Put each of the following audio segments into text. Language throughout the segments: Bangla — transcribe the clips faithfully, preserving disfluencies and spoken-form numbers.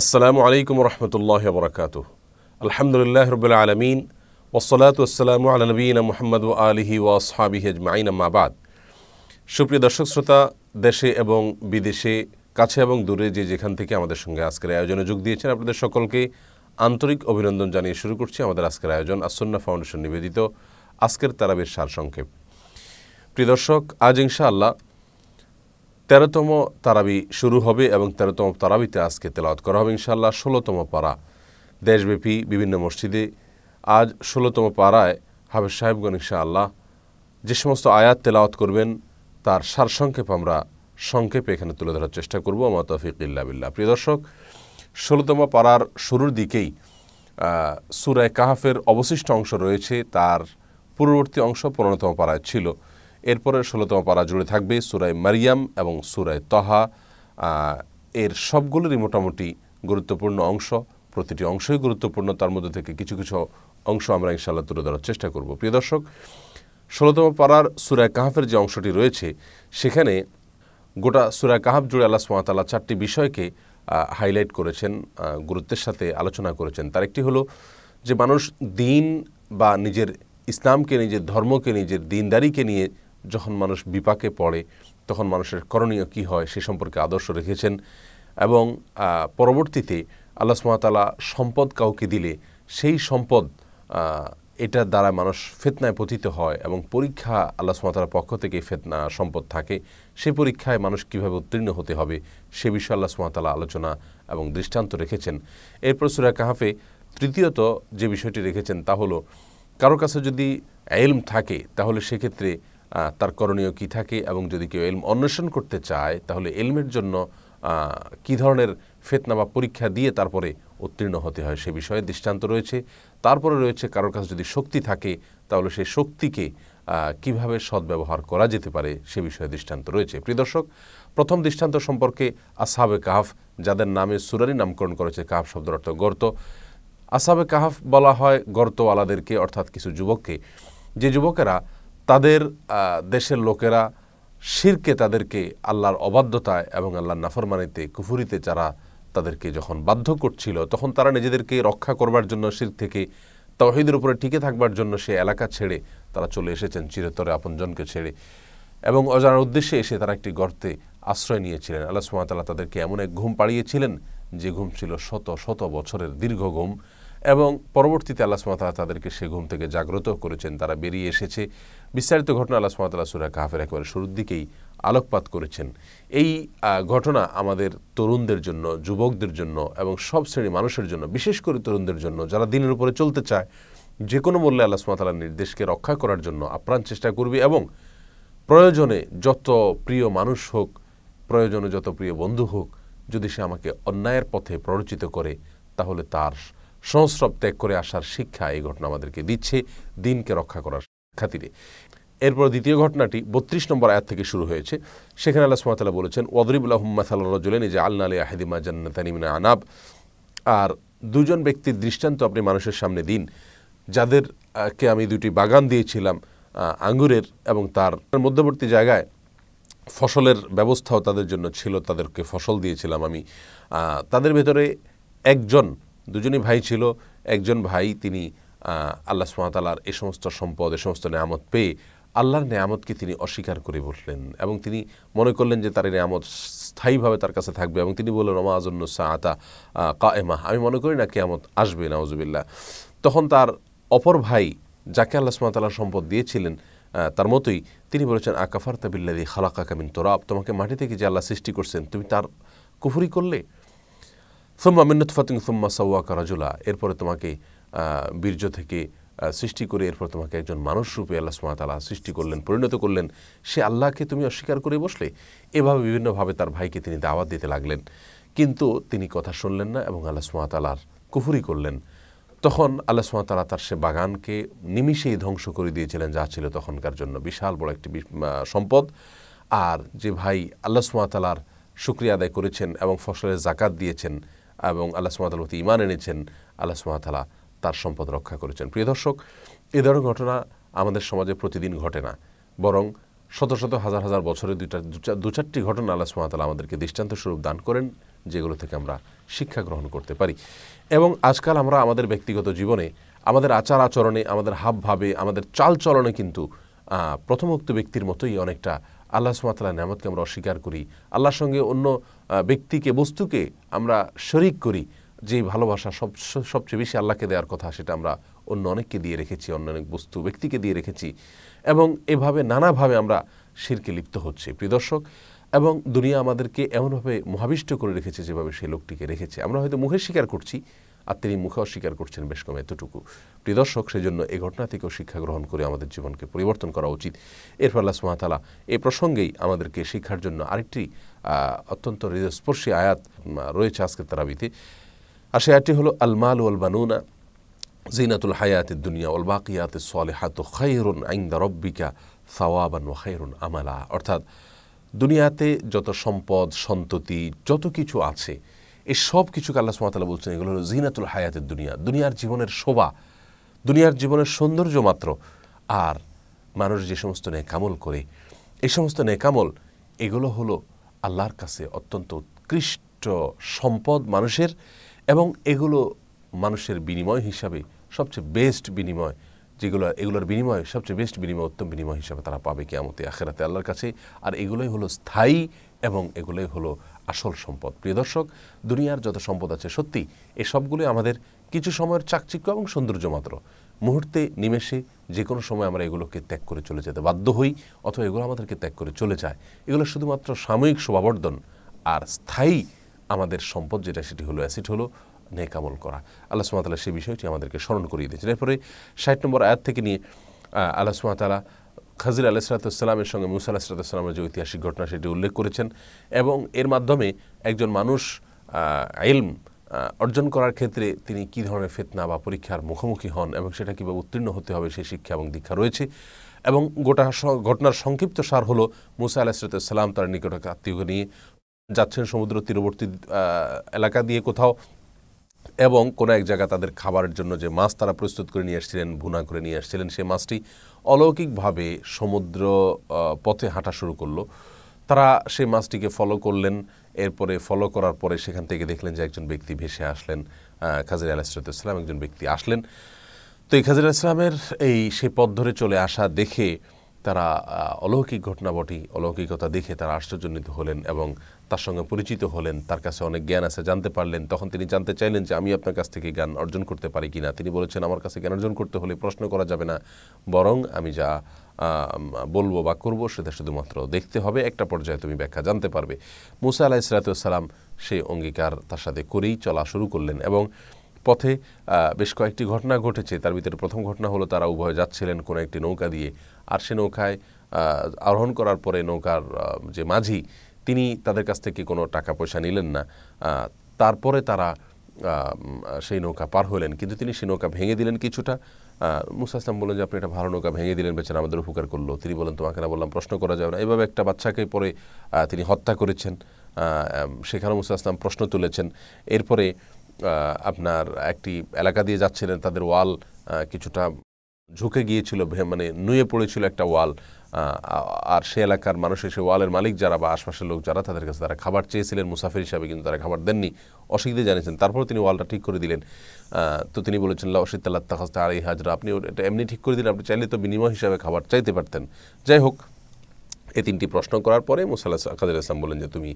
Assalamu alaikum wa rahmatullahi wa barakatuh. Alhamdulillahi rabbil alamin. Wassalatu wassalamu ala nabiyina Muhammad wa alihi wa ashabihi ajma'in amma ba'd. সুপ্রিয় দর্শক শ্রোতা, দেশে এবং বিদেশে, কাছে এবং দূরে যে যেখান থেকে আমাদের সঙ্গে আজকের আয়োজনে যোগ দিয়েছেন, আপনাদের সকলকে আন্তরিক অভিনন্দন জানিয়ে শুরু করছি আমাদের আজকের আয়োজন আসন্না ফাউন্ডেশন নিবেদিত আজকের তারাবির সারসংক্ষেপ। প্রিয় দর্শক, আজ ইনশাআল্লাহ তেরোতম তারাবি শুরু হবে এবং তেরোতম তারাবিতে আজকে তেলাওয়াত করা হবে ইনশাআল্লাহ ষোলোতম পারা। দেশব্যাপী বিভিন্ন মসজিদে আজ ষোলোতম পারায় হাফেজ সাহেবগণ ইনশাআল্লাহ যে সমস্ত আয়াত তেলাওয়াত করবেন তার সারসংক্ষেপ আমরা সংক্ষেপে এখানে তুলে ধরার চেষ্টা করব। মা তৌফিক ইল্লা বিল্লাহ। প্রিয় দর্শক, ষোলোতম পারার শুরুর দিকেই সূরা কাহফের অবশিষ্ট অংশ রয়েছে, তার পূর্ববর্তী অংশ পনেরোতম পারায় ছিল। এরপরে ষোলোতম পারা জুড়ে থাকবে সূরায় মারিয়াম এবং সূরায় তাহা, এর সবগুলোরই মোটামুটি গুরুত্বপূর্ণ অংশ, প্রতিটি অংশই গুরুত্বপূর্ণ, তার মধ্যে থেকে কিছু কিছু অংশ আমরা ইনশাআল্লাহ তুলে ধরার চেষ্টা করব। প্রিয় দর্শক, ষোলোতম পারার সূরায় কাহফের যে অংশটি রয়েছে সেখানে গোটা সূরায় কাহফ জুড়ে আল্লাহ সুবহানাহু ওয়া তাআলা চারটি বিষয়কে হাইলাইট করেছেন, গুরুত্বের সাথে আলোচনা করেছেন। তার একটি হলো যে মানুষ দিন বা নিজের ইসলামকে, নিজের ধর্মকে, নিজের দিনদারিকে নিয়ে যখন মানুষ বিপাকে পড়ে তখন মানুষের করণীয় কী হয় সে সম্পর্কে আদর্শ রেখেছেন, এবং পরবর্তীতে আল্লাহ সুবহানাহু ওয়া তাআলা সম্পদ কাউকে দিলে সেই সম্পদ এটার দ্বারা মানুষ ফিতনায় পতিত হয় এবং পরীক্ষা আল্লাহ সুবহানাহু ওয়া তাআলার পক্ষ থেকে ফিতনা সম্পদ থাকে, সেই পরীক্ষায় মানুষ কীভাবে উত্তীর্ণ হতে হবে সে বিষয়ে আল্লাহ সুবহানাহু ওয়া তাআলা আলোচনা এবং দৃষ্টান্ত রেখেছেন। এরপর সূরা কাহফে তৃতীয়ত যে বিষয়টি রেখেছেন তা হলো কারো কাছে যদি ইলম থাকে তাহলে সেক্ষেত্রে তার করণীয় কী থাকে, এবং যদি কেউ ইলম অন্বেষণ করতে চায় তাহলে ইলমের জন্য কী ধরনের ফিতনা বা পরীক্ষা দিয়ে তারপরে উত্তীর্ণ হতে হয় সে বিষয়ে দৃষ্টান্ত রয়েছে। তারপরে রয়েছে কারোর কাছে যদি শক্তি থাকে তাহলে সেই শক্তিকে কীভাবে সদ্ব্যবহার করা যেতে পারে সে বিষয়ে দৃষ্টান্ত রয়েছে। প্রিয় দর্শক, প্রথম দৃষ্টান্ত সম্পর্কে আসহাবে কাহফ, যাদের নামে সূরারই নামকরণ করেছে কাহফ শব্দের অর্থ গর্ত। আসহাবে কাহফ বলা হয় গর্তওয়ালাদেরকে, অর্থাৎ কিছু যুবককে, যে যুবকেরা তাদের দেশের লোকেরা শিরকে তাদেরকে আল্লাহর অবাধ্যতায় এবং আল্লাহর নাফরমানিতে কুফুরিতে যারা তাদেরকে যখন বাধ্য করছিল তখন তারা নিজেদেরকে রক্ষা করবার জন্য শিরক থেকে তাওহীদের উপরে টিকে থাকবার জন্য সে এলাকা ছেড়ে তারা চলে এসেছেন চিরতরে আপনজনকে ছেড়ে, এবং অজানা উদ্দেশ্যে এসে তারা একটি গর্তে আশ্রয় নিয়েছিলেন। আল্লাহ সুবহানাহু ওয়া তাআলা তাদেরকে এমন এক ঘুম পাড়িয়েছিলেন যে ঘুম ছিল শত শত বছরের দীর্ঘ ঘুম, এবং পরবর্তীতে আল্লাহ সুবহানাহু ওয়া তাআলা তাদেরকে সে ঘুম থেকে জাগ্রত করেছেন, তারা বেরিয়ে এসেছে। বিস্তারিত ঘটনা আল্লাহ সুবহানাহু ওয়া তাআলা সূরা কাহফের একেবারে শুরুর দিকেই আলোকপাত করেছেন। এই ঘটনা আমাদের তরুণদের জন্য, যুবকদের জন্য এবং সব শ্রেণীর মানুষের জন্য, বিশেষ করে তরুণদের জন্য যারা দিনের উপরে চলতে চায়, যে কোনো মূল্যে আল্লাহ সুবহানাহু ওয়া তাআলার নির্দেশকে রক্ষা করার জন্য আপ্রাণ চেষ্টা করবে, এবং প্রয়োজনে যত প্রিয় মানুষ হোক, প্রয়োজনে যত প্রিয় বন্ধু হোক, যদি সে আমাকে অন্যায়ের পথে প্ররোচিত করে তাহলে তার সংস্রব ত্যাগ করে আসার শিক্ষা এই ঘটনা আমাদেরকে দিচ্ছে দিনকে রক্ষা করার খাতিরে। এরপর দ্বিতীয় ঘটনাটি বত্রিশ নম্বর আয়াত থেকে শুরু হয়েছে। সেখানে আল্লাহ সুবহানাহু ওয়া তাআলা বলেছেন ওয়াদরিব লাহুম মাসালান রাজুলাইনি জাআলনা লি আহাদিহিমা জান্নাতাইনি মিন আনাব, আর দুজন ব্যক্তির দৃষ্টান্ত আপনি মানুষের সামনে দিন যাদেরকে আমি দুটি বাগান দিয়েছিলাম আঙ্গুরের, এবং তার মধ্যবর্তী জায়গায় ফসলের ব্যবস্থাও তাদের জন্য ছিল, তাদেরকে ফসল দিয়েছিলাম আমি। তাদের ভেতরে একজন, দুজনই ভাই ছিল, একজন ভাই তিনি আল্লাহ সুবহানাহু ওয়া তাআলার এই সমস্ত সম্পদ, এই সমস্ত নেয়ামত পেয়ে আল্লাহর নেয়ামতকে তিনি অস্বীকার করে বসলেন, এবং তিনি মনে করলেন যে তার এই নেয়ামত স্থায়ীভাবে তার কাছে থাকবে, এবং তিনি বললেন মা আযুন্নু সাআতা কায়েমা, আমি মনে করি না কিয়ামত আসবে, নাউজুবিল্লাহ। তখন তার অপর ভাই যাকে আল্লাহ সুবহানাহু ওয়া তাআলা সম্পদ দিয়েছিলেন তার মতোই তিনি বলেছেন আকাফারতা বিল্লাযী খালাকাকা মিন তুরাব, তোমাকে মাটি থেকে যে আল্লাহ সৃষ্টি করছেন তুমি তার কুফরি করলে। সুম্মা মিন নুতফাতিন সুম্মা সাওয়াকা রাজুলা, এরপরে তোমাকে বীর্য থেকে সৃষ্টি করে এরপর তোমাকে একজন মানুষ রূপে আল্লাহ সুবহানাহু ওয়া তাআলা সৃষ্টি করলেন, পরিণত করলেন, সে আল্লাহকে তুমি অস্বীকার করে বসলে। এভাবে বিভিন্নভাবে তার ভাইকে তিনি দাওয়াত দিতে লাগলেন, কিন্তু তিনি কথা শুনলেন না এবং আল্লাহ সুবহানাহু ওয়া তাআলার কুফরি করলেন। তখন আল্লাহ সুবহানাহু ওয়া তাআলা তার সে বাগানকে নিমিষেই ধ্বংস করে দিয়েছিলেন যা ছিল তখনকার জন্য বিশাল বড় একটি সম্পদ। আর যে ভাই আল্লাহ সুবহানাহু ওয়া তাআলার শুকরিয়া আদায় করেছেন এবং ফসলের যাকাত দিয়েছেন এবং আল্লাহ সুবহানাহু ওয়া তাআলার প্রতি ঈমান এনেছেন, আল্লাহ সুবহানাহু ওয়া তাআলা তার সম্পদ রক্ষা করেছেন। প্রিয় দর্শক, এ ধরনের ঘটনা আমাদের সমাজে প্রতিদিন ঘটে না, বরং শত শত হাজার হাজার বছরে দুইটা দু চারটি ঘটনা আল্লাহ সুবহানাহু ওয়া তাআলা আমাদেরকে দৃষ্টান্তস্বরূপ দান করেন যেগুলো থেকে আমরা শিক্ষা গ্রহণ করতে পারি এবং আজকাল আমরা আমাদের ব্যক্তিগত জীবনে আমাদের আচার আচরণে আমাদের হাবভাবে আমাদের চালচলনে কিন্তু প্রথমোক্ত ব্যক্তির মতোই অনেকটা আল্লাহ সুবহানাহু ওয়া তাআলা নিয়ামতকে আমরা অস্বীকার করি আল্লাহর সঙ্গে অন্য ব্যক্তিকে বস্তুকে আমরা শরীক করি যে ভালোবাসা সব সবচেয়ে বেশি আল্লাহকে দেওয়ার কথা সেটা আমরা অন্য অনেককে দিয়ে রেখেছি অন্য অনেক বস্তু ব্যক্তিকে দিয়ে রেখেছি এবং এভাবে নানাভাবে আমরা শিরকে লিপ্ত হচ্ছে প্রিয় দর্শক এবং দুনিয়া আমাদেরকে এমনভাবে মোহাবিষ্ট করে রেখেছে যেভাবে সেই লোকটিকে রেখেছে আমরা হয়তো মুখে স্বীকার করছি আর তিনি মুখে অস্বীকার করছেন বেশ কম এতটুকু প্রিয় দর্শক সেজন্য এই ঘটনা থেকেও শিক্ষা গ্রহণ করে আমাদের জীবনকে পরিবর্তন করা উচিত এরপর আল্লাহ সুবহানাহু ওয়া তাআলা এই প্রসঙ্গেই আমাদেরকে শিক্ষার জন্য আরেকটি অত্যন্ত হৃদয়স্পর্শী আয়াত রয়েছে আজকের তারাবিতে আর সেই আয়াতটি হলো আল মাল ওয়াল বানুনা জিনাতুল হায়াতিদ দুনিয়া ওয়াল বাকিয়াতুস সলিহাতু খায়রুন ইনদা রাব্বিকা সাওয়াবান ওয়া খায়রুন আমালা অর্থাৎ দুনিয়াতে যত সম্পদ সন্ততি যত কিছু আছে এই সব কিছুকে আল্লাহ সুবহানাহু ওয়া তাআলা বলছেন এগুলো হলো জিনাতুল হায়াতের দুনিয়া দুনিয়ার জীবনের শোভা দুনিয়ার জীবনের সৌন্দর্য মাত্র আর মানুষ যে সমস্ত নেকামল করে এই সমস্ত নেকামল এগুলো হলো আল্লাহর কাছে অত্যন্ত উৎকৃষ্ট সম্পদ মানুষের এবং এগুলো মানুষের বিনিময় হিসাবে সবচেয়ে বেস্ট বিনিময় যেগুলো এগুলোর বিনিময় সবচেয়ে বেস্ট বিনিময় উত্তম বিনিময় হিসাবে তারা পাবে কিয়ামতে আখিরাতে আল্লাহর কাছে আর এগুলোই হলো স্থায়ী এবং এগুলোই হলো আসল সম্পদ প্রিয় দর্শক দুনিয়ার যত সম্পদ আছে সত্যি এই সবগুলোই আমাদের কিছু সময়ের চাকচিক্য এবং সৌন্দর্য মাত্র মুহূর্তে নিমেষে যে কোনো সময় আমরা এগুলোকে ত্যাগ করে চলে যেতে বাধ্য হই অথবা এগুলো আমাদেরকে ত্যাগ করে চলে যায় এগুলো শুধুমাত্র সাময়িক শোভাবর্ধন আর স্থায়ী আমাদের সম্পদ যেটা সেটি হলো অ্যাসিড হলো নেক আমল করা আল্লাহ সুবহানাহু ওয়া তাআলা সেই বিষয়টি আমাদেরকে স্মরণ করিয়ে দিয়েছেন এরপরে ষাট নম্বর আয়াত থেকে নিয়ে আল্লাহ সুবহানাহু ওয়া তাআলা খাজির আলাইহিস সালামের সঙ্গে মুসা আলাইহিস সালামের যে ঐতিহাসিক ঘটনা সেটি উল্লেখ করেছেন এবং এর মাধ্যমে একজন মানুষ ইলম অর্জন করার ক্ষেত্রে তিনি কী ধরনের ফিতনা বা পরীক্ষার মুখোমুখি হন এবং সেটা কীভাবে উত্তীর্ণ হতে হবে সেই শিক্ষা এবং দীক্ষা রয়েছে এবং গোটা ঘটনার সংক্ষিপ্ত সার হলো মুসা আলাইহিস সালাম তার নিকট আত্মীয়কে নিয়ে যাচ্ছেন সমুদ্র তীরবর্তী এলাকা দিয়ে কোথাও এবং কোনো এক জায়গা তাদের খাবারের জন্য যে মাছ তারা প্রস্তুত করে নিয়ে আসছিলেন ভুনা করে নিয়ে আসছিলেন সেই মাছটি অলৌকিকভাবে সমুদ্র পথে হাঁটা শুরু করলো তারা সেই মাছটিকে ফলো করলেন এরপরে ফলো করার পরে সেখান থেকে দেখলেন যে একজন ব্যক্তি ভেসে আসলেন খাজির আলাইহিস সালাম একজন ব্যক্তি আসলেন তো এই খাজির আলাইহিস সালামের এই সেই পথ ধরে চলে আসা দেখে তারা অলৌকিক ঘটনা বটি অলৌকিকতা দেখে তারা আশ্চর্যজনিত হলেন এবং তার সঙ্গে পরিচিত হলেন তার কাছে অনেক জ্ঞান আছে জানতে পারলেন তখন তিনি জানতে চাইলেন যে আমি আপনার কাছ থেকে জ্ঞান অর্জন করতে পারি কিনা তিনি বলেছেন আমার কাছে জ্ঞান অর্জন করতে হলে প্রশ্ন করা যাবে না বরং আমি যা বলবো বা করবো সেটা শুধুমাত্র দেখতে হবে একটা পর্যায়ে তুমি ব্যাখ্যা জানতে পারবে মুসা আলাইহিস সালাম সেই অঙ্গীকার তার সাথে করেই চলা শুরু করলেন এবং পথে বেশ কয়েকটি ঘটনা ঘটেছে তার ভিতরে প্রথম ঘটনা হলো তারা উভয় যাচ্ছিলেন কোনো একটি নৌকা দিয়ে আর সে নৌকায় আরোহণ করার পরে নৌকার যে মাঝি তিনি তাদের কাছ থেকে কোনো টাকা পয়সা নিলেন না তারপরে তারা সেই নৌকা পার হলেন কিন্তু তিনি সেই নৌকা ভেঙে দিলেন কিছুটা মুসা ইসলাম বলেন যে আপনি একটা ভালো নৌকা ভেঙে দিলেন বেচারা আমাদের উপকার করলো তিনি বলেন তোমাকে না বললাম প্রশ্ন করা যাবে না এভাবে একটা বাচ্চাকে পরে তিনি হত্যা করেছেন সেখানে মুসা ইসলাম প্রশ্ন তুলেছেন এরপরে আপনার একটি এলাকা দিয়ে যাচ্ছিলেন তাদের ওয়াল কিছুটা ঝুঁকে গিয়েছিল মানে নুয়ে পড়েছিল একটা ওয়াল আর সে এলাকার মানুষ এসে ওয়ালের মালিক যারা বা আশপাশের লোক যারা তাদের কাছে তারা খাবার চেয়েছিলেন মুসাফির হিসাবে কিন্তু তারা খাবার দেননি অসুবিধে জানিয়েছেন তারপর তিনি ওয়ালটা ঠিক করে দিলেন তো তিনি বলেছেন লা ওয়াশিতাল্লাহ তাখাস্তা আর এই হাজরা আপনি এটা এমনি ঠিক করে দিলেন আপনি চাইলে তো বিনিময় হিসাবে খাবার চাইতে পারতেন যাই হোক এই তিনটি প্রশ্ন করার পরে মুসা আলাইহিস সালাম বলেন যে তুমি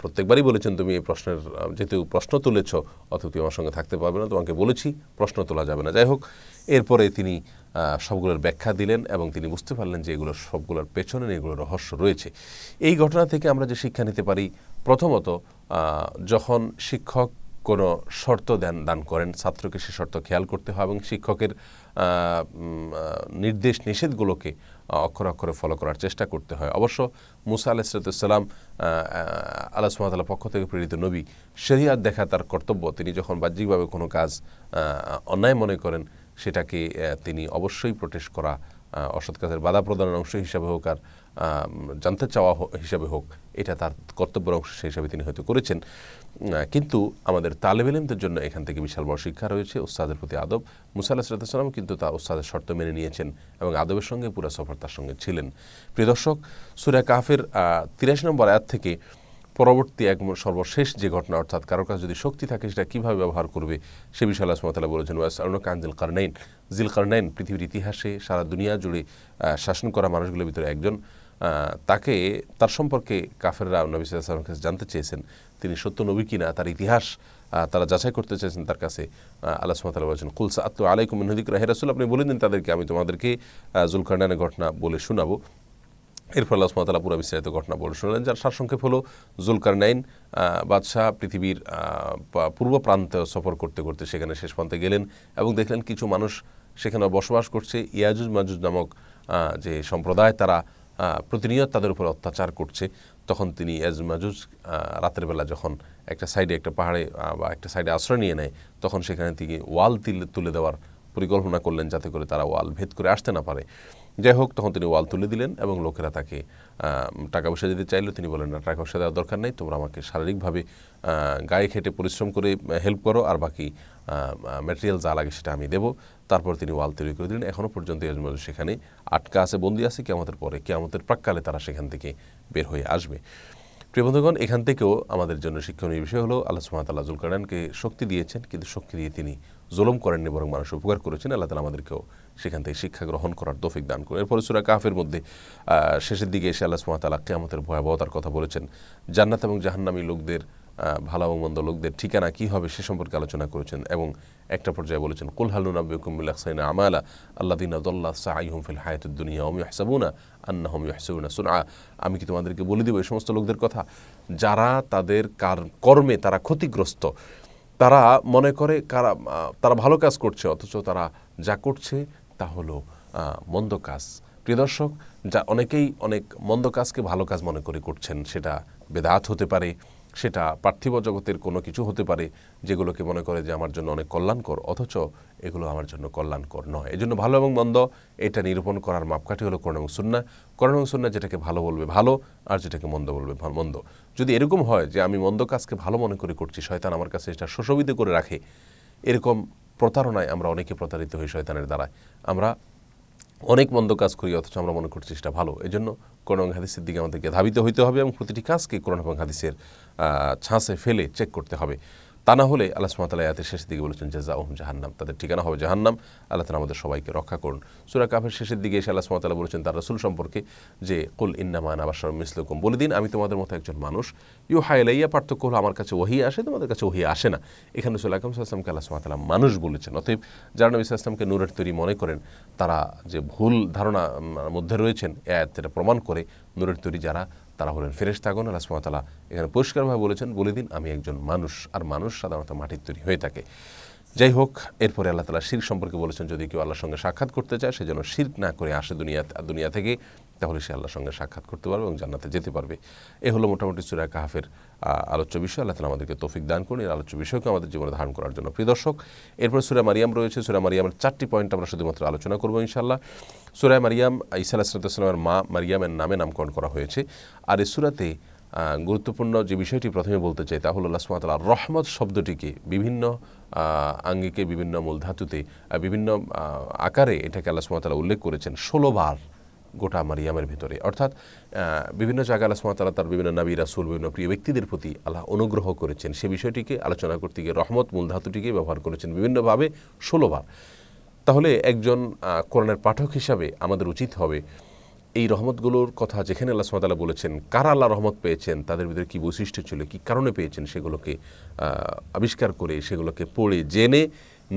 প্রত্যেকবারই বলেছেন তুমি এই প্রশ্নের যেহেতু প্রশ্ন তুলেছ অথবা তুমি আমার সঙ্গে থাকতে পারবে না তোমাকে বলেছি প্রশ্ন তোলা যাবে না যাই হোক এরপরে তিনি সবগুলোর ব্যাখ্যা দিলেন এবং তিনি বুঝতে পারলেন যে এগুলো সবগুলোর পেছনে এগুলো রহস্য রয়েছে এই ঘটনা থেকে আমরা যে শিক্ষা নিতে পারি প্রথমত যখন শিক্ষক কোনো শর্ত দেন দান করেন ছাত্রকে সে শর্ত খেয়াল করতে হয় এবং শিক্ষকের নির্দেশ নিষেধগুলোকে অক্ষরে অক্ষরে ফলো করার চেষ্টা করতে হয় অবশ্য মুসা আলাইহিস সালাম আল্লাহ সুবহানাহু ওয়া তাআলার পক্ষ থেকে প্রেরিত নবী শরিয়াত দেখা তার কর্তব্য তিনি যখন বাহ্যিকভাবে কোনো কাজ অন্যায় মনে করেন সেটাকে তিনি অবশ্যই প্রোটেস্ট করা অসৎ কাজের বাধা প্রদানের অংশ হিসাবে হোক আর জানতে চাওয়া হিসাবে হোক এটা তার কর্তব্যের অংশ সেই হিসাবে তিনি হয়তো করেছেন কিন্তু আমাদের তালেব ইলমদের জন্য এখান থেকে বিশাল বড় শিক্ষা রয়েছে উস্তাদের প্রতি আদব মুসা আলাইহিস সালাম কিন্তু তা উস্তাদের শর্ত মেনে নিয়েছেন এবং আদবের সঙ্গে পুরো সফর তার সঙ্গে ছিলেন প্রিয় দর্শক সূরা কাহফের তিরাশি নম্বর আয়াত থেকে পরবর্তী এক সর্বশেষ যে ঘটনা অর্থাৎ কারোর কাছে যদি শক্তি থাকে সেটা কিভাবে ব্যবহার করবে সে বিষয়ে আল্লাহ সুবহানাহু ওয়া তাআলা বলেছেন ওয়াসআলু কানজিল কারনাইন জিলকারনাইন পৃথিবীর ইতিহাসে সারা দুনিয়া জুড়ে শাসন করা মানুষগুলোর ভিতরে একজন তাকে তার সম্পর্কে কাফেররা নবী সাল্লাল্লাহু আলাইহি ওয়াসাল্লামের কাছে জানতে চেয়েছেন তিনি সত্য নবী কিনা তার ইতিহাস তারা যাচাই করতে চেয়েছেন তার কাছে আল্লাহ সুবহানাহু ওয়া তাআলা বলেছেন কুল সাআতু আলাইকুম মিন যিকরি হে রাসূল আপনি বলে দিন তাদেরকে আমি তোমাদেরকে জুলকারনাইনের ঘটনা বলে শোনাবো এরপর আল্লাহ সুবহানাহু ওয়া তাআলা পুরো বিস্তারিত ঘটনা বলে শুনলেন যার সারসংক্ষেপ হলো জুলকারনাইন বাদশাহ পৃথিবীর পূর্ব প্রান্ত সফর করতে করতে সেখানে শেষ প্রান্তে গেলেন এবং দেখলেন কিছু মানুষ সেখানে বসবাস করছে ইয়াজুজ মাজুজ নামক যে সম্প্রদায় তারা প্রতিনিয়ত তাদের উপর অত্যাচার করছে তখন তিনি ইয়াজুজ মাজুজ রাতের বেলা যখন একটা সাইডে একটা পাহাড়ে বা একটা সাইডে আশ্রয় নিয়ে নেয় তখন সেখানে থেকে ওয়াল তুলে দেওয়ার পরিকল্পনা করলেন যাতে করে তারা ওয়াল ভেদ করে আসতে না পারে যাই হোক তখন তিনি ওয়াল তুলে দিলেন এবং লোকেরা তাকে টাকা পয়সা দিতে চাইলেও তিনি বলেন না টাকা পয়সা দেওয়ার দরকার নেই তোমরা আমাকে শারীরিকভাবে গায়ে খেটে পরিশ্রম করে হেল্প করো আর বাকি ম্যাটেরিয়াল যা লাগে সেটা আমি দেবো তারপর তিনি ওয়াল তৈরি করে দিলেন এখনও পর্যন্ত ইয়াজুজ সেখানে আটকা আছে বন্দি আছে কিয়ামতের পরে কিয়ামতের প্রাককালে তারা সেখান থেকে বের হয়ে আসবে প্রিয় বন্ধুগণ এখান থেকেও আমাদের জন্য শিক্ষণীয় বিষয় হলো আল্লাহ সুবহানাহু ওয়া তাআলা জুলকারনাইনকে শক্তি দিয়েছেন কিন্তু শক্তি দিয়ে তিনি জুলুম করেননি বরং মানুষের উপকার করেছেন আল্লাহ তাআলা আমাদেরকেও সেখান থেকে শিক্ষা গ্রহণ করার তৌফিক দান করেন এরপরে সূরা কাফের মধ্যে শেষের দিকে এসে আল্লাহ সুবহানাহু ওয়া তাআলা কিয়ামতের ভয়াবহতার কথা বলেছেন জান্নাত এবং জাহান্নামী লোকদের ভালো ও মন্দ লোকদের ঠিকানা কী হবে সে সম্পর্কে আলোচনা করেছেন এবং একটা পর্যায়ে বলেছেন কুল হাল নুনাব্বিউকুম বিল আখসাইনা আমালা আল্লাযিনা যাল্লা সা'ইহুম ফিল হায়াতিদ দুনিয়া ওয়া ইয়াহসাবুনা আন্নাহুম ইয়াহসুনুনা সুনআ আমি কি তোমাদেরকে বলে দেব এই সমস্ত লোকদের কথা যারা তাদের কর্মে তারা ক্ষতিগ্রস্ত তারা মনে করে কারা তারা ভালো কাজ করছে অথচ তারা যা করছে তা হলো মন্দ কাজ প্রিয় দর্শক যা অনেকেই অনেক মন্দ কাজকে ভালো কাজ মনে করে করছেন সেটা বেদাত হতে পারে সেটা পার্থিব জগতের কোনো কিছু হতে পারে যেগুলোকে মনে করে যে আমার জন্য অনেক কল্যাণকর অথচ এগুলো আমার জন্য কল্যাণকর নয় এজন্য ভালো এবং মন্দ এটা নিরূপণ করার মাপকাঠি হলো কোরআন এবং সুন্নাহ কোরআন এবং সুন্নাহ যেটাকে ভালো বলবে ভালো আর যেটাকে মন্দ বলবে মন্দ যদি এরকম হয় যে আমি মন্দ কাজকে ভালো মনে করে করছি শয়তান আমার কাছে এটা সুশোভিত করে রাখে এরকম প্রতারণায় আমরা অনেকে প্রতারিত হই শয়তানের দ্বারা আমরা অনেক মন্দ কাজ করি অথচ আমরা মনে করছি সেটা ভালো এজন্য কোরআন এবং হাদিসের দিকে আমাদেরকে ধাবিত হইতে হবে এবং প্রতিটি কাজকে কোরআন এবং হাদিসের ছাঁচে ফেলে চেক করতে হবে তা না হলে আল্লাহ সুবহানাহু ওয়া তাআলা আয়াতের শেষের দিকে বলেছেন জাযাউহুম জাহান্নাম তাদের ঠিকানা হবে জাহান্নাম আল্লাহ তাআলা আমাদের সবাইকে রক্ষা করুন সূরা কাফের শেষের দিকে এসে আল্লাহ সুবহানাহু ওয়া তাআলা বলেছেন তার রাসূল সম্পর্কে যে কুল ইন্নামা আনা বাশারুম মিসলুকুম বলে দিন আমি তোমাদের মতো একজন মানুষ ইউহা ইলাইয়া পার্থক্য হলো আমার কাছে ওহী আসে তোমাদের কাছে ওহী আসে না এখানে রাসূল আকরাম সাল্লাল্লাহু আলাইহি ওয়াসাল্লামকে আল্লাহ সুবহানাহু ওয়া তাআলা মানুষ বলেছেন অতএব যারা নবী সাল্লাল্লাহু আলাইহি ওয়াসাল্লামকে নূরের তৈরি মনে করেন তারা যে ভুল ধারণার মধ্যে রয়েছেন এই আয়াতটা প্রমাণ করে নূরের তৈরি যারা তারা হলেন ফেরেশতাগণ আল্লাহ সুবহানাহু ওয়া তাআলা এখানে পরিষ্কারভাবে বলেছেন বলে দিন আমি একজন মানুষ আর মানুষ সাধারণত মাটির তৈরি হয়ে থাকে যাই হোক এরপরে আল্লাহ তাআলা শিরক সম্পর্কে বলেছেন যদি কেউ আল্লাহর সঙ্গে সাক্ষাৎ করতে চায় সেজন্য শিরক না করে আসে দুনিয়া দুনিয়া থেকে তাহলে সে আল্লাহর সঙ্গে সাক্ষাৎ করতে পারবে এবং জান্নাতে যেতে পারবে এ হলো মোটামুটি সূরা কাহফের আলোচ্য বিষয় আল্লাহ তাআলা আমাদেরকে তৌফিক দান করুন এর আলোচ্য বিষয়কে আমাদের জীবনে ধারণ করার জন্য প্রিয় দর্শক এরপর সূরা মারিয়াম রয়েছে সূরা মারিয়ামের চারটি পয়েন্ট আমরা শুধুমাত্র আলোচনা করব ইনশাআল্লাহ সূরা মারিয়াম ঈসা আলাইহিস সালামের মা মারিয়ামের নামে নামকরণ করা হয়েছে আর এই সূরাতে গুরুত্বপূর্ণ যে বিষয়টি প্রথমে বলতে চাই তা হলো আল্লাহ সুবহানাহু ওয়া তাআলা রহমত শব্দটিকে বিভিন্ন আঙ্গিকে বিভিন্ন মূলধাতুতে বিভিন্ন আকারে এটাকে আল্লাহ সুবহানাহু ওয়া তাআলা উল্লেখ করেছেন ষোলো বার গোটা মারিয়ামের ভিতরে অর্থাৎ বিভিন্ন জায়গায় আল্লাহ সুবহানাহু ওয়া তাআলা তার বিভিন্ন নবী রাসূল বিভিন্ন প্রিয় ব্যক্তিদের প্রতি আল্লাহ অনুগ্রহ করেছেন সে বিষয়টিকে আলোচনা করতে গিয়ে রহমত মূলধাতুটিকে ব্যবহার করেছেন বিভিন্নভাবে ষোলো বার তাহলে একজন কোরআনের পাঠক হিসাবে আমাদের উচিত হবে এই রহমতগুলোর কথা যেখানে আল্লাহ সুবহানাহু ওয়া তাআলা বলেছেন কারা আল্লাহ রহমত পেয়েছেন তাদের ভিতরে কী বৈশিষ্ট্য ছিল কী কারণে পেয়েছেন সেগুলোকে আবিষ্কার করে সেগুলোকে পড়ে জেনে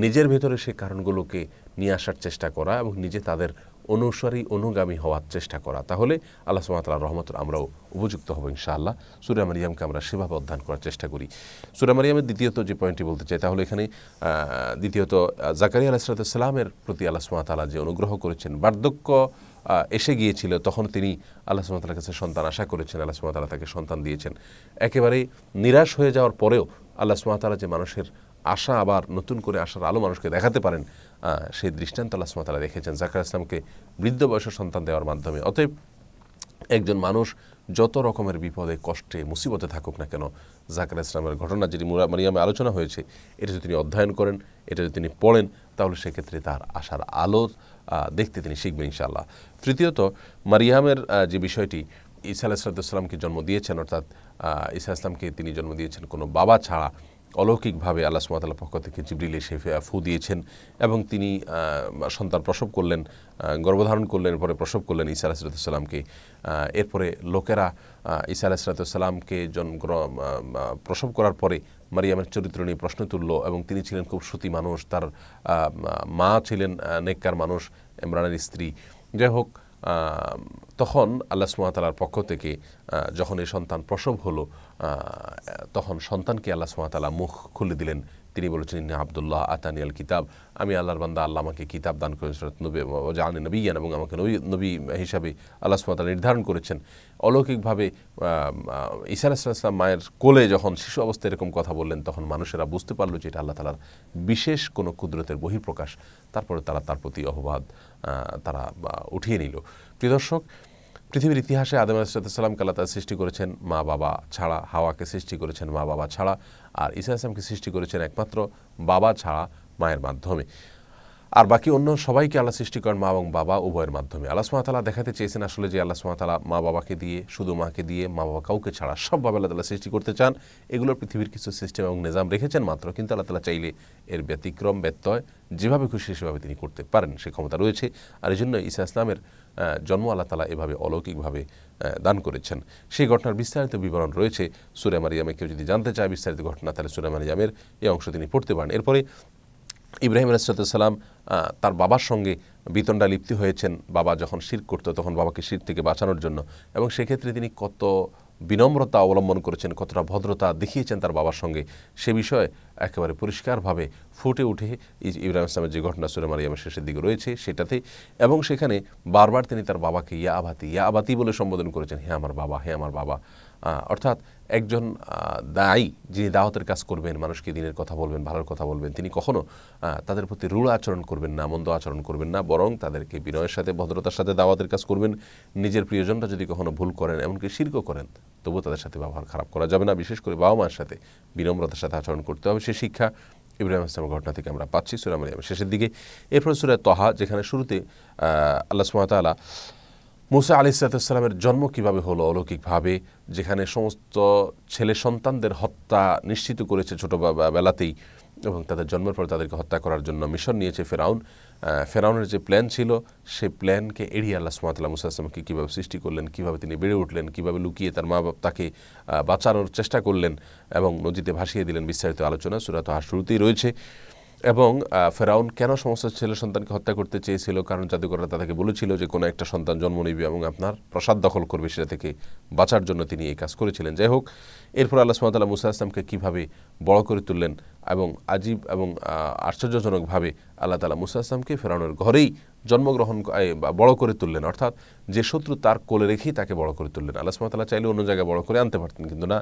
নিজের ভেতরে সেই কারণগুলোকে নিয়ে আসার চেষ্টা করা এবং নিজে তাদের অনুসারী অনুগামী হওয়ার চেষ্টা করা তাহলে আল্লাহ সুবহানাহু ওয়া তাআলার রহমতের আমরাও উপযুক্ত হব ইনশাআল্লাহ সূরা মারিয়ামকে আমরা সেভাবে অধ্যয়ন করার চেষ্টা করি সূরা মারিয়ামের দ্বিতীয়ত যে পয়েন্টটি বলতে চাই তাহলে এখানে দ্বিতীয়ত জাকারিয়া আলাইহিস সালামের প্রতি আল্লাহ সুবহানাহু ওয়া তাআলা যে অনুগ্রহ করেছেন বার্ধক্য এসে গিয়েছিল তখন তিনি আল্লাহ সুবহানাহু ওয়া তাআলার কাছে সন্তান আশা করেছেন আল্লাহ সুবহানাহু ওয়া তাআলা তাকে সন্তান দিয়েছেন একেবারে নিরাশ হয়ে যাওয়ার পরেও আল্লাহ সুবহানাহু ওয়া তাআলা যে মানুষের আশা আবার নতুন করে আশার আলো মানুষকে দেখাতে পারেন সেই দৃষ্টান্ত আল্লাহ সুবহানাহু ওয়া তাআলা রেখেছেন জাকারিয়া ইসলামকে বৃদ্ধ বয়সে সন্তান দেওয়ার মাধ্যমে অতএব একজন মানুষ যত রকমের বিপদে কষ্টে মুসিবতে থাকুক না কেন জাকারিয়া ইসলামের ঘটনা যেটি মারিয়ামে আলোচনা হয়েছে এটা যদি তিনি অধ্যয়ন করেন এটা যদি তিনি পড়েন তাহলে সেক্ষেত্রে তার আশার আলো দেখতে তিনি শিখবেন ইনশাআল্লাহ তৃতীয়ত মারিয়ামের যে বিষয়টি ईसा अलैहिस्सलाम के जन्म दिए अर्थात ईसा इस्लाम के तीन जन्म दिए कोनो बाबा छाड़ा अलौकिक भावे आल्लाह सुब्हानाहु ताआला पक्ष थेके जिब्रील एसे फू दिएछेन एबं तिनी सन्तान प्रसव करलेन गर्भधारण करलेन परे प्रसव करलेन ईसा अलैहिस्सलातु वस्सलामके एरपरे लोकेरा ईसा अलैहिस्सलातु वस्सलामके जन्म प्रसव करार परे मारियामेर चरित्र निये प्रश्न तुल्लो एबं तिनी छिलेन खूब सुती मानुष तार मा छिलेन नेककार मानुष इमरानेर स्त्री जाई होक তখন আল্লাহ সুবহানাহু ওয়া তাআলার পক্ষ থেকে যখন এই সন্তান প্রসব হলো তখন সন্তানকে আল্লাহ সুবহানাহু ওয়া তাআলা মুখ খুলে দিলেন তিনি বলেছেন ইন্না আব্দুল্লাহ আতানিয়াল কিতাব আমি আল্লাহর বান্দা আল্লাহ আমাকে কিতাব দান করেছেন নবী ও জানি নবিয়ান এবং আমাকে নবী নবী হিসাবে আল্লাহ সুবহানাহু ওয়া তাআলা নির্ধারণ করেছেন অলৌকিকভাবে ঈসা আলাইহিস সালাম মায়ের কোলে যখন শিশু অবস্থায় এরকম কথা বললেন তখন মানুষেরা বুঝতে পারল যে এটা আল্লাহ তাআলার বিশেষ কোনো কুদরতের বহিঃপ্রকাশ তারপরে তারা তার প্রতি অপবাদ তারা উঠিয়ে নিল প্রিয় দর্শক পৃথিবীর ইতিহাসে আদম আলাইহিস সালাম কালাতা সৃষ্টি করেছেন মা বাবা ছাড়া হাওয়াকে সৃষ্টি করেছেন মা বাবা ছাড়া আর ঈসা আলাইহিস সালামকে সৃষ্টি করেছেন একমাত্র বাবা ছাড়া মায়ের মাধ্যমে আর বাকি অন্য সবাইকে আল্লাহ সৃষ্টি করেন মা এবং বাবা উভয়ের মাধ্যমে আল্লাহ সুবহানাহু ওয়া তাআলা দেখাতে চেয়েছেন আসলে যে আল্লাহ সুবহানাহু ওয়া তাআলা মা বাবাকে দিয়ে শুধু মাকে দিয়ে মা বাবা কাউকে ছাড়া সব ভাবে আল্লাহ তাআলা সৃষ্টি করতে চান এগুলো পৃথিবীর কিছু সিস্টেম এবং নিজাম রেখেছেন মাত্র কিন্তু আল্লাহ তাআলা চাইলে এর ব্যতিক্রম ব্যত্যয় যেভাবে খুশি সেভাবে তিনি করতে পারেন সে ক্ষমতা রয়েছে আর এজন্য ঈসা ইসলামের জন্ম আল্লাহ তাআলা এভাবে অলৌকিকভাবে দান করেছেন সেই ঘটনার বিস্তারিত বিবরণ রয়েছে সূরা মারিয়ামে কেউ যদি জানতে চায় বিস্তারিত ঘটনা তাহলে সূরা মারিয়ামের এই অংশ তিনি পড়তে পারেন এরপরে ইব্রাহিম আলাইহিস সালাম তার বাবার সঙ্গে বিতণ্ডা লিপ্ত হয়েছেন বাবা যখন শিরক করত তখন বাবাকে শিরক থেকে বাঁচানোর জন্য এবং সেই ক্ষেত্রে তিনি কত বিনম্রতা অবলম্বন করেছেন কতটা ভদ্রতা দেখিয়েছেন তার বাবার সঙ্গে সে বিষয়ে একেবারে পরিষ্কারভাবে ফুটে উঠে ইব্রাহিম আলাইহিস সালামের যে ঘটনা সূরা মারিয়ামের শেষের দিকে রয়েছে সেটাতে এবং সেখানে বারবার তিনি তার বাবাকে ইয়া আবাতি ইয়া আবাতি বলে সম্বোধন করেছেন হে আমার বাবা হে আমার বাবা অর্থাৎ একজন দাঈ যিনি দাওয়াতের কাজ করবেন মানুষকে দিনের কথা বলবেন ভালোর কথা বলবেন তিনি কখনো তাদের প্রতি রূঢ় আচরণ করবেন না মন্দ আচরণ করবেন না বরং তাদেরকে বিনয়ের সাথে ভদ্রতার সাথে দাওয়াতের কাজ করবেন নিজের প্রিয়জনরা যদি কখনো ভুল করেন এমনকি শিরক করেন তবুও তাদের সাথে ব্যবহার খারাপ করা যাবে না বিশেষ করে বাবা মায়ের সাথে বিনম্রতার সাথে আচরণ করতে হবে সে শিক্ষা ইব্রাহিম আলাইহিস সালামের ঘটনা থেকে আমরা পাচ্ছি সূরা মারিয়ামের শেষের দিকে এরপর সূরা তাহা যেখানে শুরুতে আল্লাহ সুবহানাহু ওয়া তাআলা মুসা আলাইহিস সালামের জন্ম কিভাবে হলো অলৌকিকভাবে যেখানে সমস্ত ছেলে সন্তানদের হত্যা নিশ্চিত করেছে ছোট বেলাতেই এবং তাদের জন্মের পর তাদেরকে হত্যা করার জন্য মিশন নিয়েছে ফেরাউন ফেরাউনের যে প্ল্যান ছিল সেই প্ল্যানকে এড়িয়ে আল্লাহ সুবহানাহু ওয়া তাআলা মুসা আলাইহিসসালামকে কীভাবে সৃষ্টি করলেন কীভাবে তিনি বেড়ে উঠলেন কীভাবে লুকিয়ে তার মা বাবা তাকে বাঁচানোর চেষ্টা করলেন এবং নদীতে ভাসিয়ে দিলেন বিস্তারিত আলোচনা সূরা তাহা শুরুতেই রয়েছে এবং ফেরাউন কেন সমস্ত ছেলে সন্তানকে হত্যা করতে চেয়েছিল কারণ জাদুকররা তাদেরকে বলেছিল যে কোনো একটা সন্তান জন্ম নেবে এবং আপনার প্রসাদ দখল করবে সেটা থেকে বাঁচার জন্য তিনি এই কাজ করেছিলেন যাই হোক এরপর আল্লাহ সুবহানাহু ওয়া তাআলা মুসা আলাইহিস সালামকে কীভাবে বড় করে তুললেন এবং আজীব এবং আশ্চর্যজনকভাবে আল্লাহ তাআলা মুসা আলাইহিস সালামকে ফেরাউনের ঘরেই জন্মগ্রহণ বড় করে তুললেন অর্থাৎ যে শত্রু তার কোলে রেখেই তাকে বড় করে তুললেন আল্লাহ সুবহানাহু ওয়া তাআলা চাইলে অন্য জায়গায় বড় করে আনতে পারতেন কিন্তু না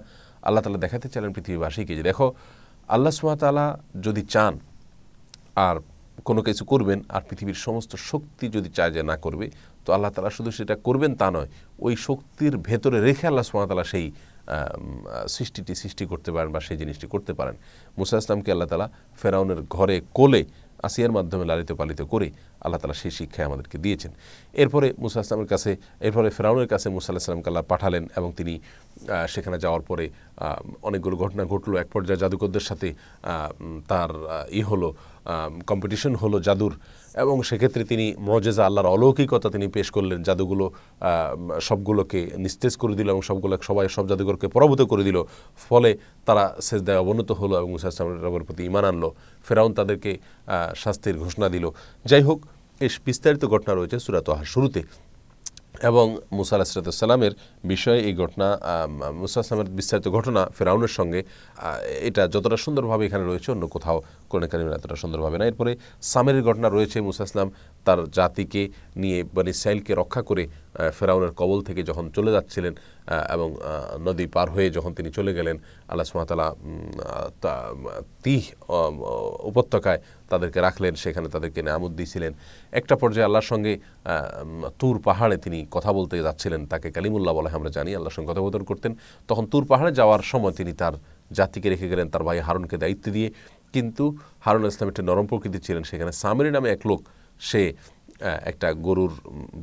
আল্লাহ তাআলা দেখাতে চাইলেন পৃথিবীবাসীকে যে দেখো আল্লাহ সুবহানাহু ওয়া তাআলা যদি চান আর কোনো কিছু করবেন আর পৃথিবীর সমস্ত শক্তি যদি চায় যে না করবে তো আল্লাহ তাআলা শুধু সেটা করবেন তা নয় ওই শক্তির ভেতরে রেখে আল্লাহ সুবহানাহু ওয়া তাআলা সেই সৃষ্টিটি সৃষ্টি করতে পারেন বা সেই জিনিসটি করতে পারেন মুসা ইসলামকে আল্লাহ তাআলা ফেরাউনের ঘরে কোলে আসিয়ার মাধ্যমে লালিত পালিত করে আল্লাহ তাআলা সেই শিক্ষায় আমাদেরকে দিয়েছেন এরপরে মুসা ইসলামের কাছে এরপরে ফেরাউনের কাছে মুসা আলাইহিস সালামকে আল্লাহ পাঠালেন এবং তিনি সেখানে যাওয়ার পরে অনেকগুলো ঘটনা ঘটলো এক পর্যায়ে জাদুকরদের সাথে তার ই হলো কম্পিটিশন হলো জাদুর এবং সেক্ষেত্রে তিনি মুজিজা আল্লাহর অলৌকিকতা তিনি পেশ করলেন জাদুগুলো সবগুলোকে নিস্তেজ করে দিল এবং সবগুলো সবাই সব জাদুকরকে পরাভূত করে দিল ফলে তারা সেজদায় অবনত হলো এবং মুসা আলাইহিস সালামের প্রতি ঈমান আনলো ফেরাউন তাদেরকে শাস্তির ঘোষণা দিল যাই হোক এই বিস্তারিত ঘটনা রয়েছে সূরা তাহার শুরুতে এবং মুসা আলাইহিস সালামের বিষয়ে এই ঘটনা মুসা সালামের বিস্তারিত ঘটনা ফেরাউনের সঙ্গে এটা যতটা সুন্দরভাবে এখানে রয়েছে অন্য কোথাও কোরআনে কারিমে এতটা সুন্দরভাবে না এরপরে সামেরের ঘটনা রয়েছে মুসা ইসলাম তার জাতিকে নিয়ে বনি ইসরাঈলকে রক্ষা করে ফেরাউনের কবল থেকে যখন চলে যাচ্ছিলেন এবং নদী পার হয়ে যখন তিনি চলে গেলেন আল্লাহ সুবহানাহু ওয়া তাআলা তিহ উপত্যকায় তাদেরকে রাখলেন সেখানে তাদেরকে নিয়ামত দিয়েছিলেন একটা পর্যায়ে আল্লাহর সঙ্গে তুর পাহাড়ে তিনি কথা বলতে যাচ্ছিলেন তাকে কালিমুল্লাহ বলে আমরা জানি আল্লাহর সঙ্গে কথোপকথন করতেন তখন তুর পাহাড়ে যাওয়ার সময় তিনি তার জাতিকে রেখে গেলেন তার ভাই হারুনকে দায়িত্ব দিয়ে কিন্তু হারুন ইসলাম একটা নরম প্রকৃতি ছিলেন সেখানে সামেরি নামে এক লোক সে একটা গরুর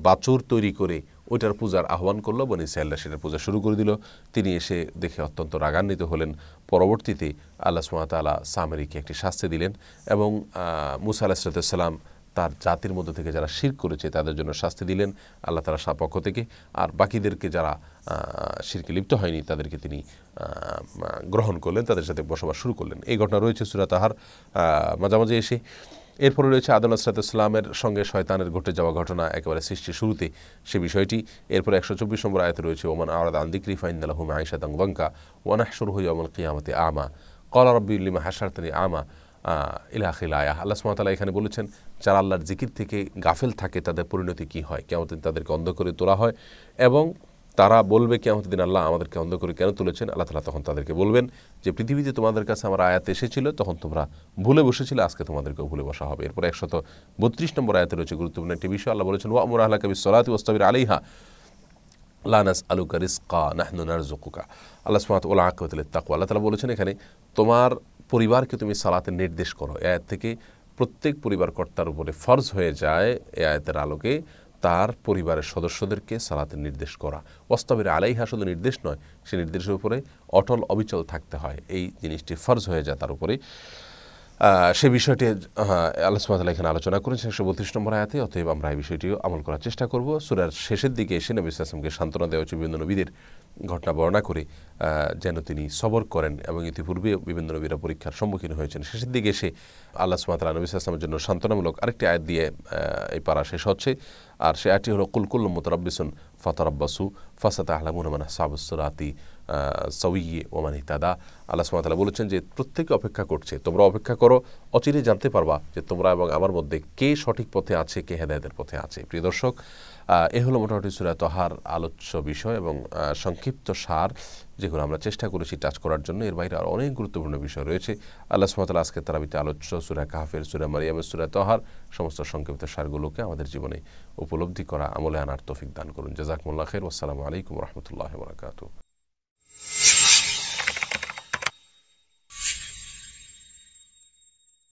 বাছুর তৈরি করে ওইটার পূজার আহ্বান করলো বনি ইসরাঈলরা সেটার পূজা শুরু করে দিল তিনি এসে দেখে অত্যন্ত রাগান্বিত হলেন পরবর্তীতে আল্লাহ সুবহানাহু ওয়া তাআলা সামরিকে একটি শাস্তি দিলেন এবং মুসা আলাইহিস সালাম তার জাতির মধ্যে থেকে যারা শিরক করেছে তাদের জন্য শাস্তি দিলেন আল্লাহ তাআলা শাস্তির পক্ষ থেকে আর বাকিদেরকে যারা শিরকে লিপ্ত হয়নি তাদেরকে তিনি গ্রহণ করলেন তাদের সাথে বসবাস শুরু করলেন এই ঘটনা রয়েছে সূরা তাহার মাঝামাঝি এসে এরপরে রয়েছে আদম আলাইহিস সালামের সঙ্গে শয়তানের ঘটে যাওয়া ঘটনা একেবারে সৃষ্টির শুরুতে সে বিষয়টি এরপর একশো চব্বিশ নম্বর আয়াতে রয়েছে ওমান আরাদ আন যিকরি ফাইন্না লাহু মাঈশাতান যানকা ওয়া নাহশুরুহু ইয়াওমাল কিয়ামাতি আমা ক্বালা রাব্বি লিমা হাশারতানি আমা ইলা আখিল আয়াহ আল্লাহ সুবহানাহু ওয়া তাআলা এখানে বলেছেন যারা আল্লাহর জিকির থেকে গাফেল থাকে তাদের পরিণতি কি হয় কিয়ামতে তাদেরকে অন্ধ করে তোলা হয় এবং তারা বলবে কিয়ামতের দিন আল্লাহ আমাদেরকে অন্ধ করে কেন তুলেছেন আল্লাহ তাআলা তখন তাদেরকে বলবেন যে পৃথিবীতে তোমাদের কাছে আমার আয়াত এসেছিল তখন তোমরা ভুলে বসেছিলে আজকে তোমাদেরকে ভুলে বসা হবে এরপর একশো বত্রিশ নম্বর আয়াতে রয়েছে গুরুত্বপূর্ণ একটি বিষয় আল্লাহ বলেছেন ওয়া আমুর আহলাকা বিসসালাতি ওয়াসতাবির আলাইহা লা নাসআলুকা রিজকা নাহনু নারযুকুকা আল্লাহ সুবহানাহু ওয়া তাআলা আকিবাতুল তাকওয়া আল্লাহ তাআলা বলেছেন এখানে তোমার পরিবারকে তুমি সালাতের নির্দেশ করো এই আয়াত থেকে প্রত্যেক পরিবার কর্তার উপরে ফরজ হয়ে যায় এই আয়াতের আলোকে তার পরিবারের সদস্যদেরকে সালাতের নির্দেশ করা ওয়াসতাবির আলাইহা শুধু নির্দেশ নয় সেই নির্দেশের উপরে অটল অবিচল থাকতে হয় এই জিনিসটি ফরজ হয়ে যায় তার উপরে সেই বিষয়টি আল্লাহ সুবহানাহু ওয়া তাআলা এখানে আলোচনা করেছেন একশো বত্রিশ নম্বর আয়াতে অতএব আমরা এই বিষয়টিও আমল করার চেষ্টা করব সূরার শেষের দিকে এসে নবী সাল্লাল্লাহু আলাইহি ওয়াসাল্লামকে সান্ত্বনা দেওয়া হচ্ছে বিভিন্ন নবীদের ঘটনা বর্ণনা করে যেন তিনি সবর করেন এবং ইতিপূর্বে বিভিন্ন নবীরা পরীক্ষার সম্মুখীন হয়েছেন শেষের দিকে এসে আল্লাহ সুবহানাহু ওয়া তাআলা নবী সাল্লাল্লাহু আলাইহি ওয়াসাল্লামের জন্য সান্ত্বনামূলক আরেকটি আয়াত দিয়ে এই পারা শেষ হচ্ছে আর সেই আয়াতটি হলো কুল কুল্লুম মুতারাব্বিসুন ফাতারাব্বাসু ফাসাতা'লামুনা মান আসহাবুস সিরাতি সাওয়্যি ওয়া মান ইহতাদা আল্লাহ সুবহানাহু ওয়া তাআলা বলেছেন যে প্রত্যেকে অপেক্ষা করছে তোমরা অপেক্ষা করো অচিরে জানতে পারবা যে তোমরা এবং আমার মধ্যে কে সঠিক পথে আছে কে হেদায়েতের পথে আছে প্রিয় দর্শক এ হলো মোটামুটি সূরা তাহার আলোচ্য বিষয় এবং সংক্ষিপ্ত সার যেগুলো আমরা চেষ্টা করেছি টাচ করার জন্য এর বাইরে আর অনেক গুরুত্বপূর্ণ বিষয় রয়েছে আল্লাহ সুবহানাহু ওয়া তাআলা আজকে তারাবিতে আলোচ্য সূরা কাহফের সূরা মারিয়ামের সূরা তাহার সমস্ত সংক্ষিপ্ত সারগুলোকে আমাদের জীবনে উপলব্ধি করা আমলে আনার তৌফিক দান করুন জাযাকুমুল্লাহ খাইর ওয়াসসালামু আলাইকুম ওয়া রাহমাতুল্লাহি ওয়া বারাকাতুহু